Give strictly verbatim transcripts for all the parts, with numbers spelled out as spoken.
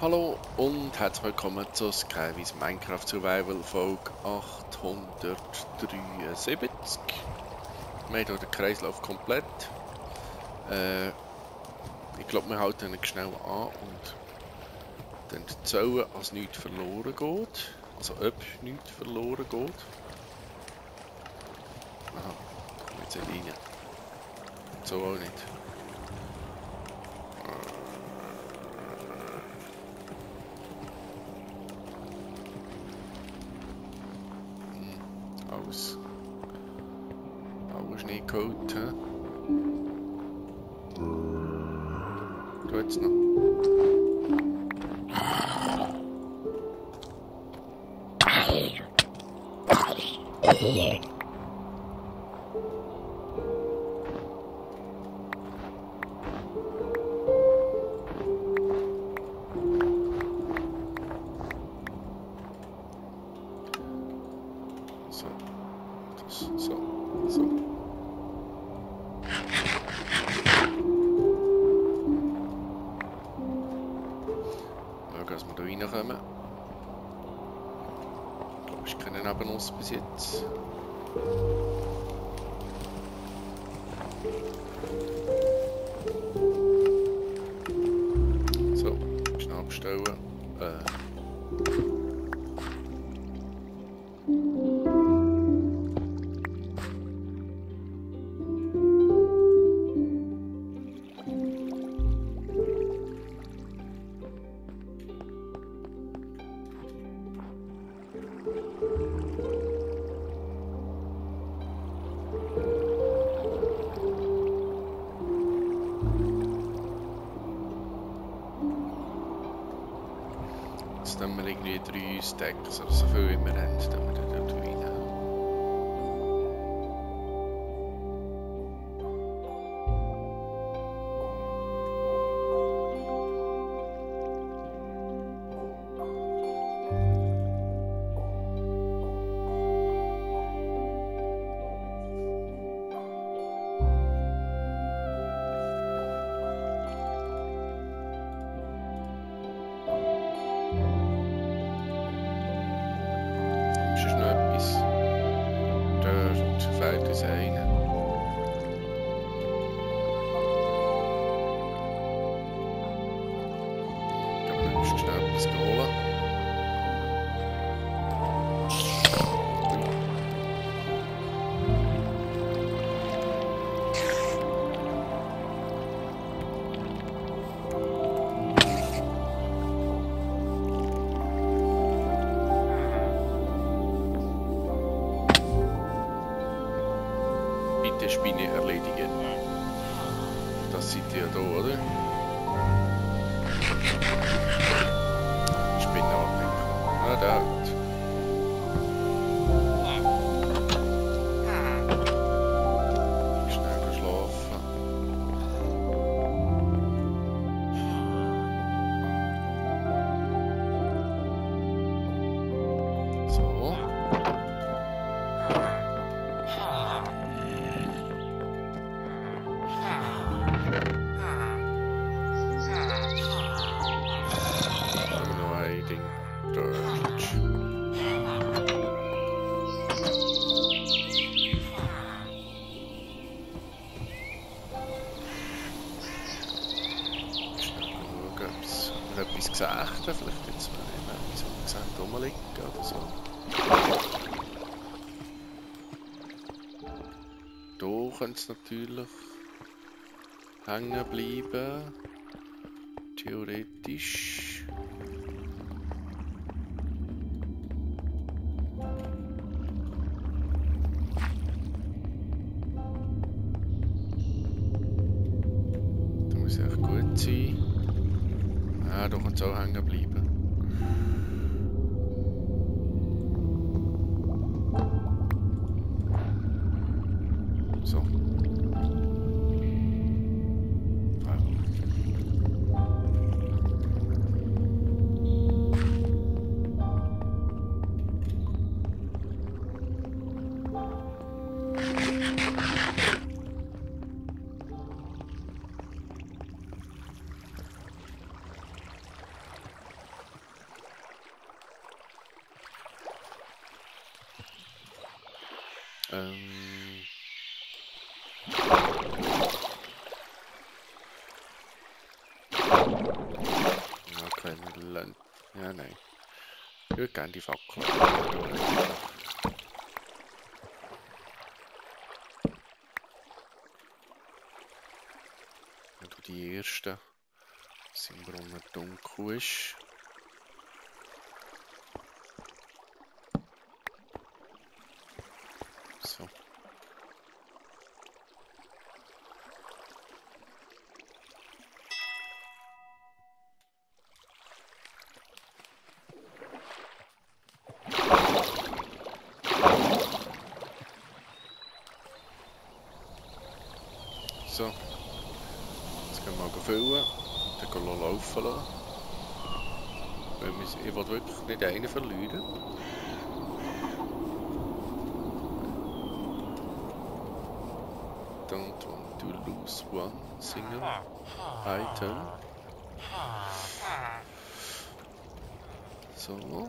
Hallo und herzlich willkommen zu Kreislauf Minecraft Survival Folge achthundertdreiundsiebzig. Wir haben hier den Kreislauf komplett. Äh, ich glaube, wir halten ihn schnell an und dann zählen, als nichts verloren geht. Also ob nichts verloren geht. Aha, da kommt jetzt eine Linie. So auch nicht. Alles. Alles nicht geholt. Du jetzt noch. Bis jetzt. So, schnell bestellen. Äh. Jetzt haben wir irgendwie drei Stacks oder so viel wie wir haben, dann wir den dort die Spinne erledigen. Das seht ihr da, oder? Spinne auch nicht. Na, da. Schnell geschlafen. So. Etwas gesehen, vielleicht jetzt mal etwas gesehen, rumliegen oder so. Hier könnte es natürlich hängen bleiben, theoretisch. Da muss ich echt gut sein. Ah, da kann es auch hängen bleiben. So. Ähm... Ja, keine Land... Ja, nein. Ich würde gerne die Fackel. Wenn du die ersten sind, warum er dunkel ist. So, jetzt gehen wir mal füllen und dann gehen wir laufen lassen. Ich will wirklich nicht einen verlieren. Don't want to lose one single item. So.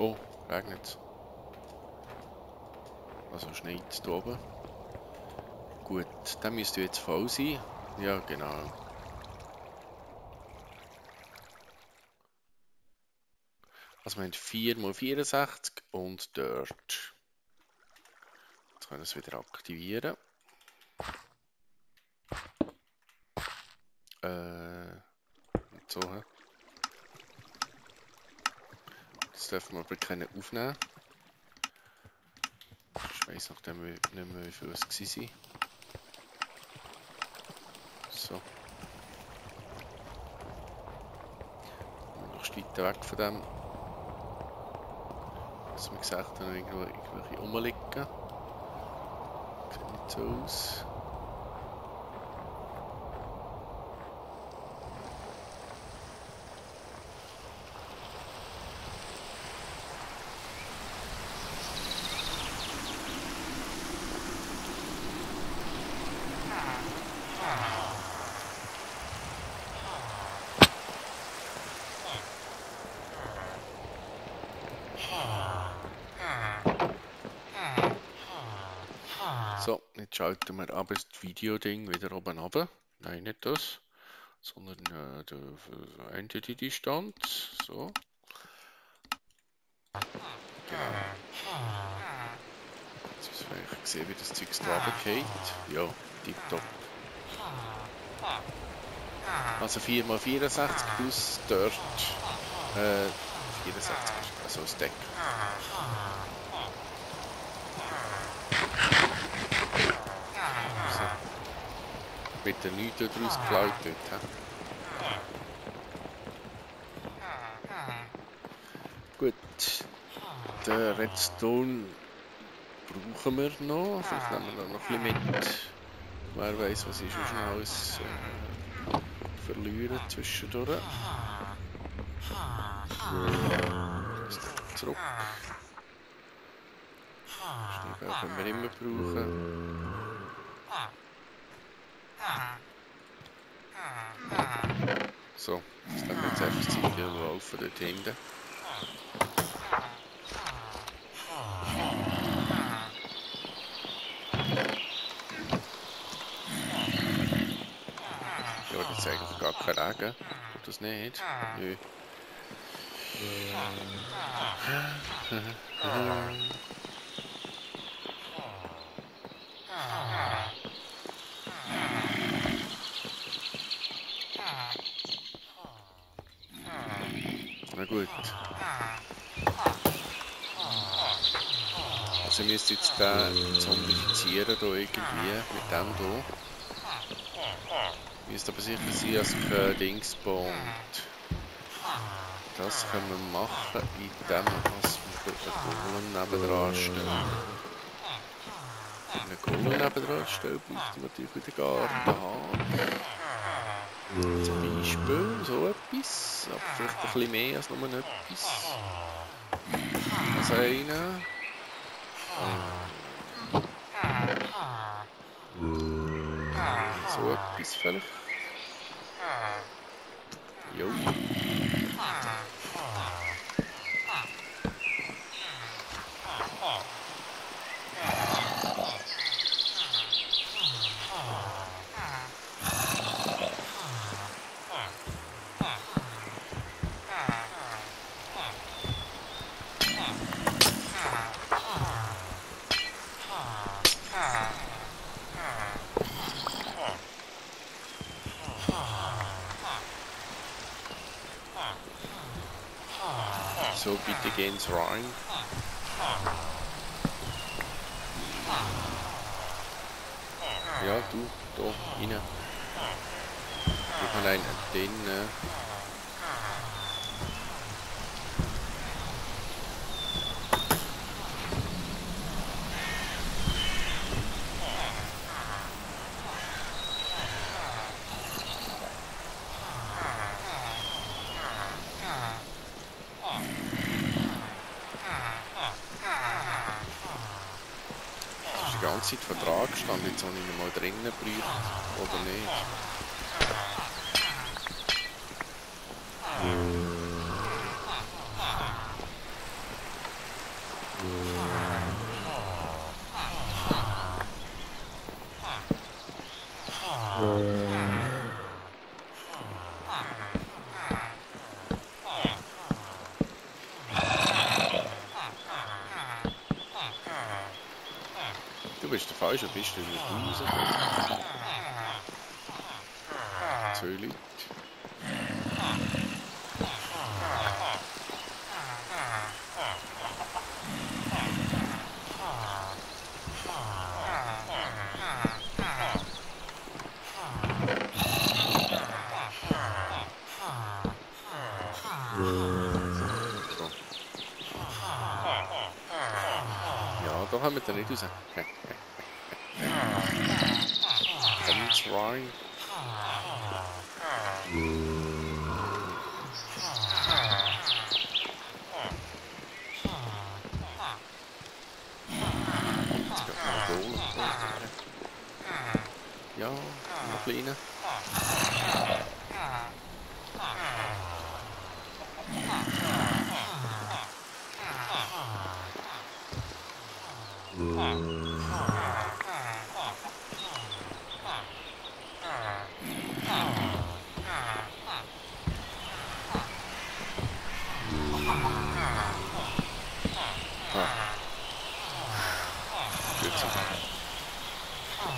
Oh, regnet. Also schneit es da oben. Gut, dann müsste jetzt voll sein. Ja, genau. Also wir haben vier mal vierundsechzig und dort. Jetzt können wir es wieder aktivieren. Äh, und so. Das dürfen wir aber keine aufnehmen. Ich weiss nachdem wir nicht mehr, wie viel es gewesen war. So. Noch weiter weg von dem. Was wir gesagt haben, irgendwo irgendwelche rumliegen. Sieht nicht so aus. So, jetzt schalten wir aber das Video-Ding wieder oben runter. Nein, nicht das, sondern äh, der Entity-Stand. So. Genau. Jetzt müssen wir eigentlich sehen, wie das Zeug da runterfällt. Ja, tipptopp. Also vier mal vierundsechzig plus dort. Äh, vierundsechzig, also das Deck. Bitte nichts daraus geklaut dort. He? Gut. Den Redstone brauchen wir noch. Vielleicht nehmen wir da noch ein bisschen mit. Wer weiß, was ist schon alles äh, verlieren zwischendurch. Zurück. Schnell können wir immer brauchen. So, jetzt haben wir jetzt einfach das Ziel laufen dort hinten. Ja, das ist eigentlich gar kein Regen. Tut das nicht? Nö. Na gut. Also ich müsste jetzt den zombifizieren hier irgendwie, mit dem hier. Ich müsste aber sicher sein, dass kein Ding spawnt. Das können wir machen, indem wir den Golem nebendran stellen. Wenn wir den Golem nebendran stellen, braucht man natürlich wieder Gartenhahn. Zum Beispiel so etwas, aber vielleicht ein bisschen mehr als nur etwas. Das eine. So etwas vielleicht. Jo. So, bitte geh ins rein. Ja, du, da, rein. Ich kann einen den, ne? Ganze Zeit Vertrag stand jetzt, wenn ich ihn mal drinnen brauche, oder nicht. Du bist der falsche, bist du nicht raus. Zwei Leute. Ja, da haben wir den nicht raus. Kommt's rein. Ja, noch kleiner.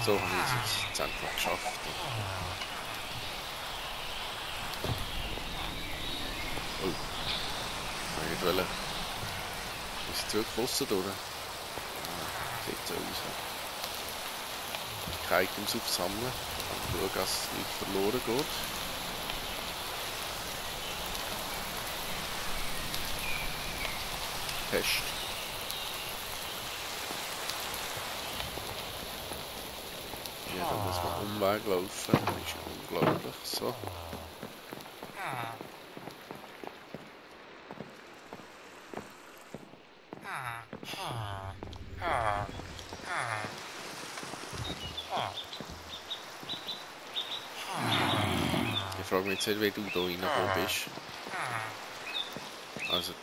So haben wir es jetzt einfach geschafft. Oh. Ich wollte. Ist es zurückgeflossen, oder? Sieht so aus. Keine Items aufsammeln. Schauen, dass es nicht verloren geht. Pest. Ja, da muss man Umweg laufen, das ist unglaublich, so. Ich frage mich jetzt, wie du da reingekommen bist. Also...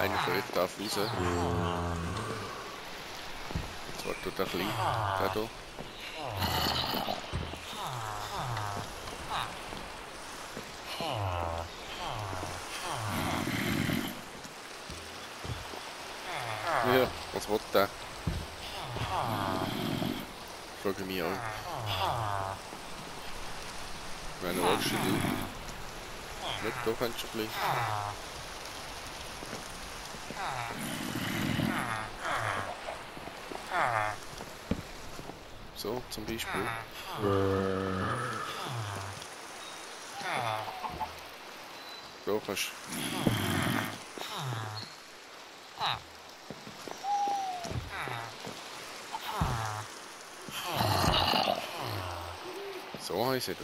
Einer von euch darf raus. Jetzt wartet der Kleine, der da. Ja, was will der? Ich frage mich auch. Wenn du willst, du. Nicht, da kannst du bleiben. So, zum Beispiel. So, kannst du. So heißt es.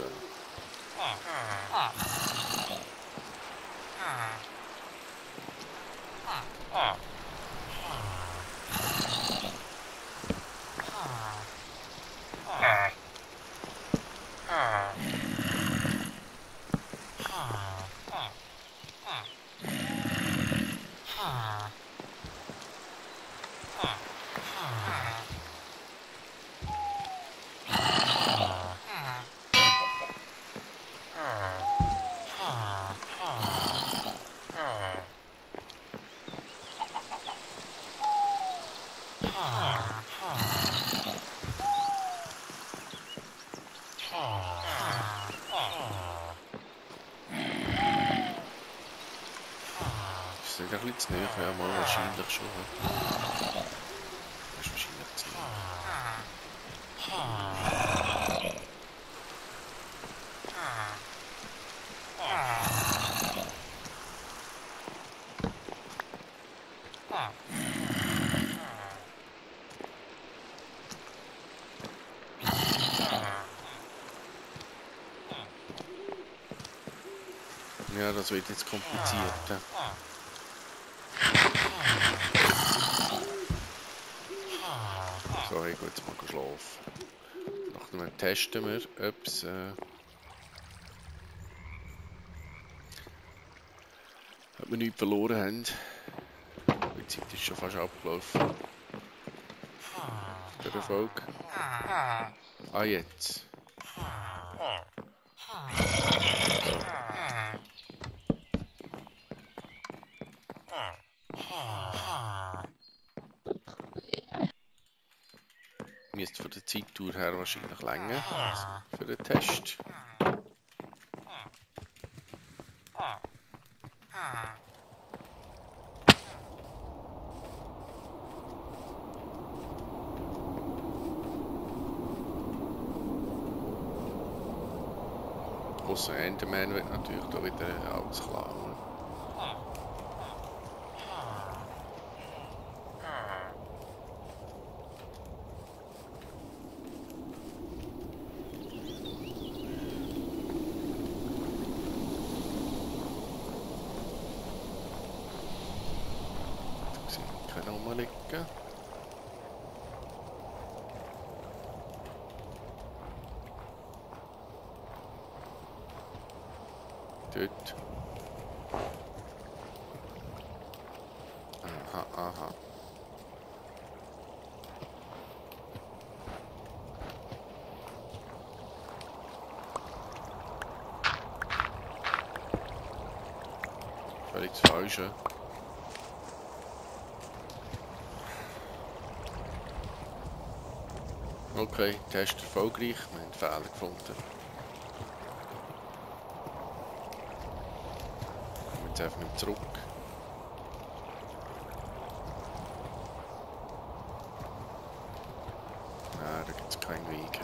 Gar nicht zu näher, ja, mal wahrscheinlich schon. Das ist wahrscheinlich zu näher. Ja, das wird jetzt kompliziert. Ja. Sorry, gut, jetzt mal geschlafen. Nachher testen wir, ob es äh, ob wir nichts verloren haben. Die Zeit ist schon fast abgelaufen. Der Erfolg. Ah, jetzt. Jetzt von der Zeittour her wahrscheinlich länger für den Test. Außer Enderman wird natürlich da wieder alles klar. Dort. Aha, aha. Völlig das Falsche. Okay, Test erfolgreich. Wir haben Fehler gefunden. Jetzt einfach nicht zurück. Nein, da gibt es keinen Weg.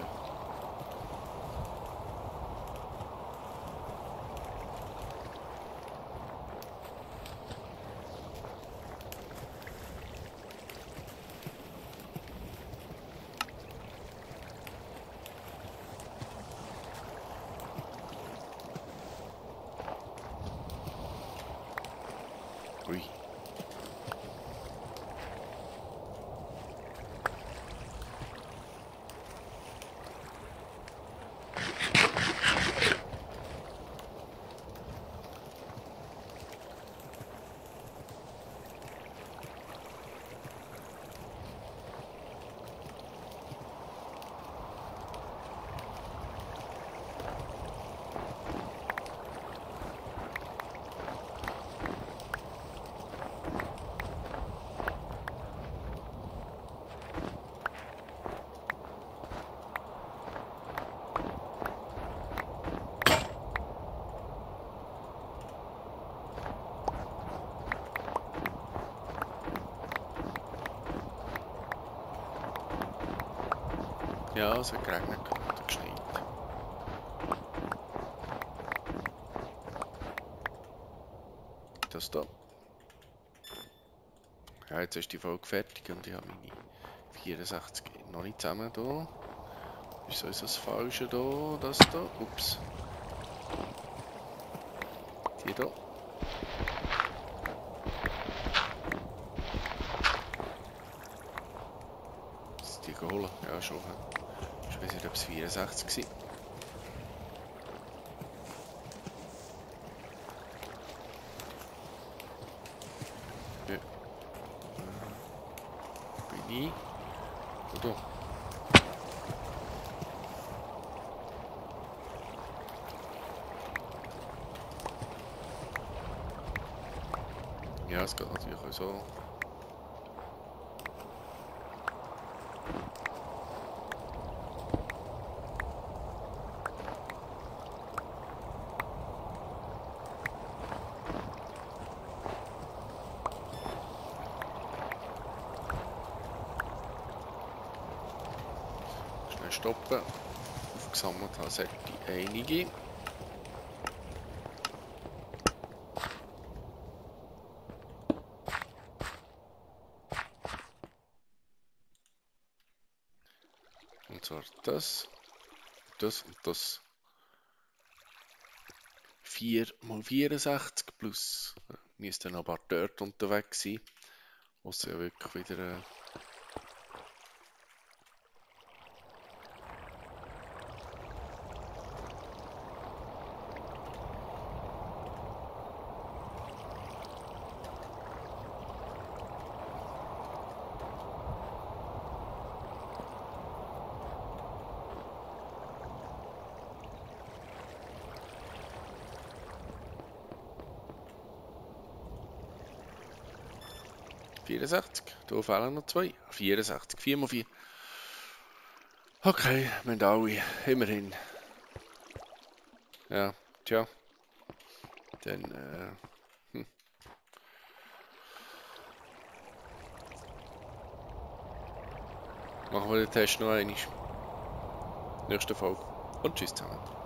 Ja, es hat geregnet und geschneit. Das da. Ja, jetzt ist die Folge fertig und ich habe meine vierundsechzig noch nicht zusammen da. Wieso ist das falsche da? Das da? Ups. Die da. Ist die geholt? Ja, schon. Ich weiß nicht, ob es vierundsechzig war. Ja, es geht natürlich auch so. Schnell stoppen. Aufgesammelt haben sich einige. Das, das und das. vier mal vierundsechzig plus. Müsste noch ein paar dort unterwegs sein. Muss ja wirklich wieder. Äh vierundsechzig, da fehlen noch zwei. vierundsechzig, vier mal vier. Okay, wir haben alle, immerhin. Ja, tja. Dann, äh, hm. Machen wir den Test noch einmal. Nächste Folge und tschüss zusammen.